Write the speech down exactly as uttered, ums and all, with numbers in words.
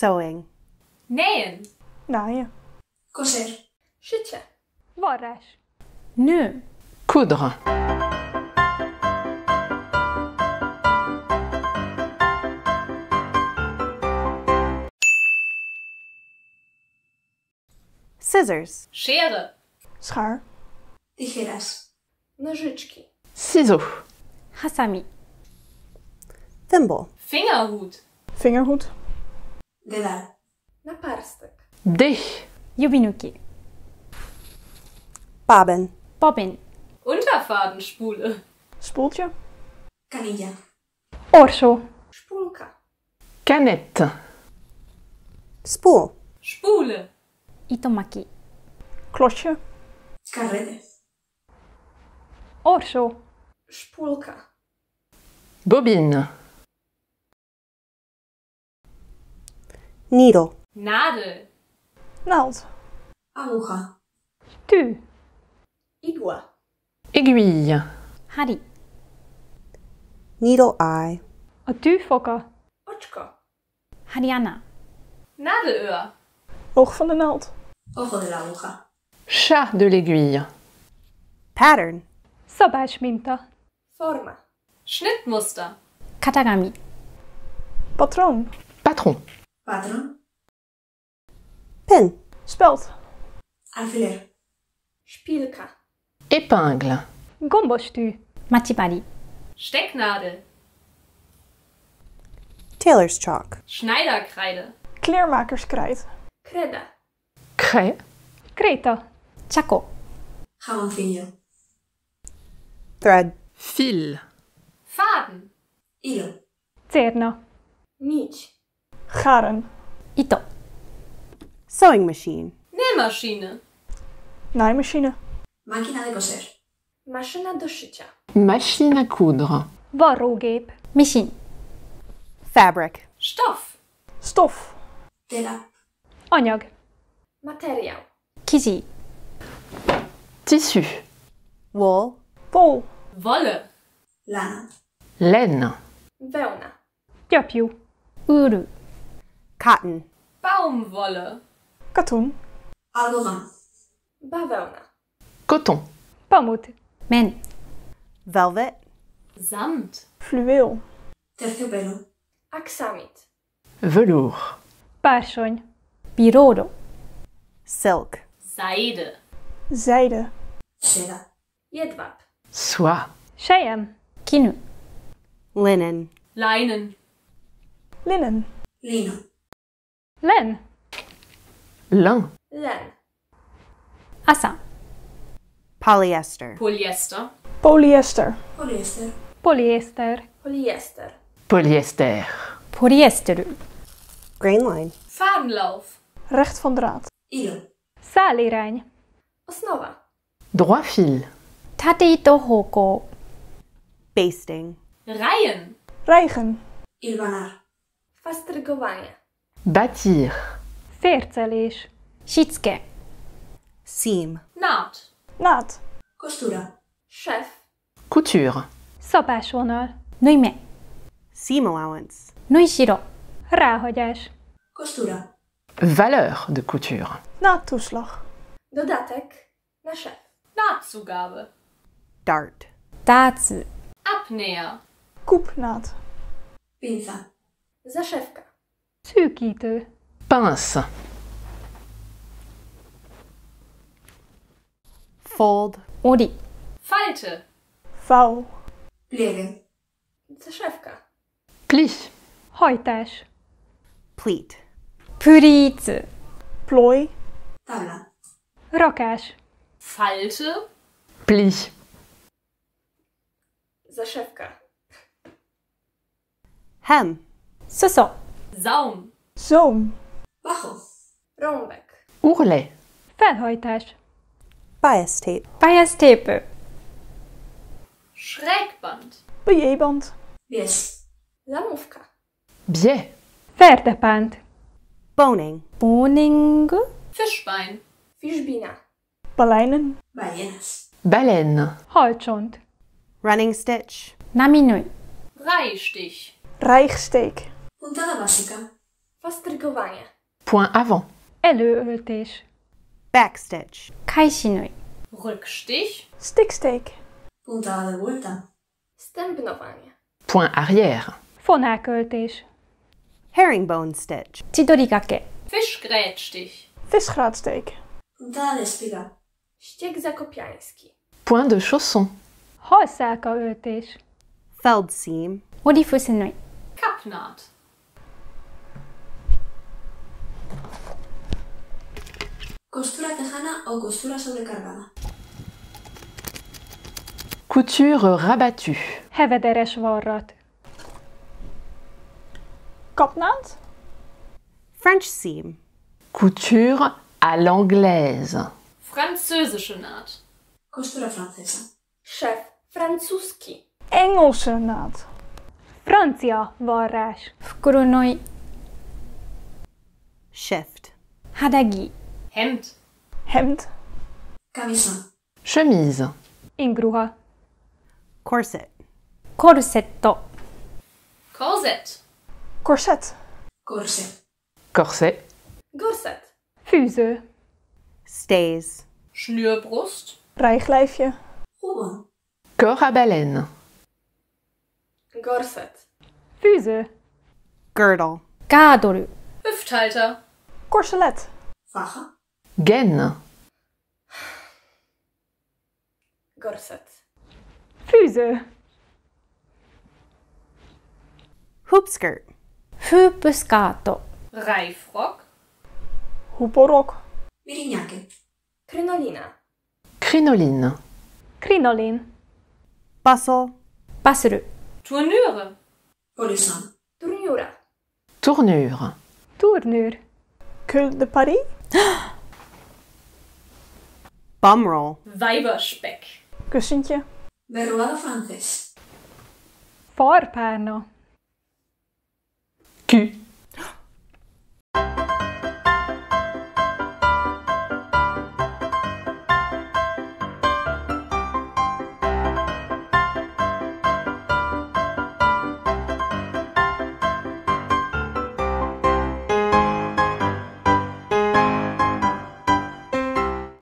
Sewing. Nähen. Daje. Coser. Szycie. Worasz. Nö. Coudre. Scissors. Schere. Schaar. Tijeras. Nożyczki. Ciseaux. Hasami. Thimble. Vingerhoed. Vingerhoed. Dedal. Naparstek. Dich. Jubinuki. Paben. Bobbin. Unterfadenspule. Spoeltje. Canilla. Orso. Spoelka. Canette. Spoel. Spoele. Itomaki. Klosje. Karede. Orso. Spoelka. Bobine. Needle. Nadel. Naald. Aluga. Tu. Aiguille. Aiguille. Hari. Needle eye. Otufoka. Otka. Hariana. Nadelöhr. Oog van de naald. Oog van de aluga. Chat de l'aiguille. Pattern. Sabashminta. Forma. Schnittmuster. Katagami. Patroon. Patron. Patroon. Pen. Speld. Alveler. Spielka. Épingle. Gombostü. Matibari. Stecknadel. Tailor's chalk. Schneiderkreide. Kleermakerskrijt. Kreda. Krei. Kreta. Chaco. Gouden. Thread. Fil. Faden. Il. Terna. Niche. Garen. Ito. Sewing machine. Nähmaschine. Naaimachine. Machina de coser. Maszyna do szycia. Machine à coudre. Warrogeep. Machine. Fabric. Stof. Stof. Tela. Anyag. Materiał. Kizi. Tissu. Wool. Pool. Wolle. Lana. Laine. Wełna. Japiu. Uru. Cotton. Baumwolle. Katoen. Algoman. Bawełna. Coton. Pamut. Men. Velvet. Samt. Fluweel. Terciopelo. Aksamit. Velours. Paarsoin. Birodo. Silk. Zijde. Zijde. Seda. Jedwab. Soie. Shayam. Kinu. Linen. Leinen. Linen. Lino. Len. Lin. Len. Assa. Polyester. Polyester. Polyester. Polyester. Polyester. Polyester. Polyester. Polyester. Grain line. Vaanloof. Recht van draad. Il. Salirijn. Osnova. Droit fil. Tateito hoko. Basting. Rijen. Rijgen. Ilwanar. Vastregowanie. Bâtir. Veertelisch. Schitske. Seam. Naad. Naad. Costura. Chef. Couture. Szabásvonal. Nőme. Seam allowance. Nősiro. Ráhagyás. Costura. Valeur de couture. Naadtoeslag. Dodatek. Na chef. Naadzugabe. Dart. Taatsu. Apnea. Koepnaad. Pinza. Zashevka. Szűkítő. Pince. Fold. Ori. Falte. Vouw. Pliegen. Zashevka. Pli. Hajtás. Pleat. Puriet. Plooi. Tala. Rakás. Falte. Pli. Zashevka. Hem. Soso. Zaum. Zoom. Wachel. Rombek. Oerle. Felhajtás. Bias tape. Bias tape. Schrägband. Bejeband. Bies. Lamówka. Bie. Verdepand. Boning. Boning. Fischbein. Fischbina. Baleinen. Baleines. Baleine. Haltschond. Running stitch. Naminui. Reihstich. Reichsteek. Puntana basica. Postrygowanie. Point avant. Elle też. Backstitch. Kaisinoi. Rückstich. Stickstake. Punta de vuelta. Stępnowanie. Point arrière. Fonakel też. Herringbone stitch. Chidorigake. Fischgrätstich. Fischgraatsteek. Punta de spiga. Ściek zakopiański. Point de chausson. Hossaka też. Feldseam. Olifusenoi. Kapnaad. Costura tejana o costura sobrecargada. Couture rabattue. Hevederes varrat. Kapnaad. French seam. Couture à l'anglaise. Französische naad. Costura francesa. Chef francuski. Engelse naad. Francia varrás. Fkoronoi. Shift. Hadagi. Hemd. Hemd. Camisa. Chemise. Ingruha. Corset. Corsetto. Corset. Corset. Corset. Corset. Corset. Füze. Stays. Schnürbrust. Rijglijfje. Roe. Corps à baleine. Corset. Füze. Girdle. Gadol. Hüfthalter. Corselet. Vache. Gaine. Corset. Füze. Hoopskirt. Hoopskato. Rijfrok. Hoeporok. Mirignacke. Crinolina. Crinoline. Crinoline. Passel. Passel. Tournure. Polisson. Tournure. Tournure. Tournure. Cul de Paris. Bumroll. Weiberspeck. Kussentje. Berroir Francis. Voorpaarno. Q.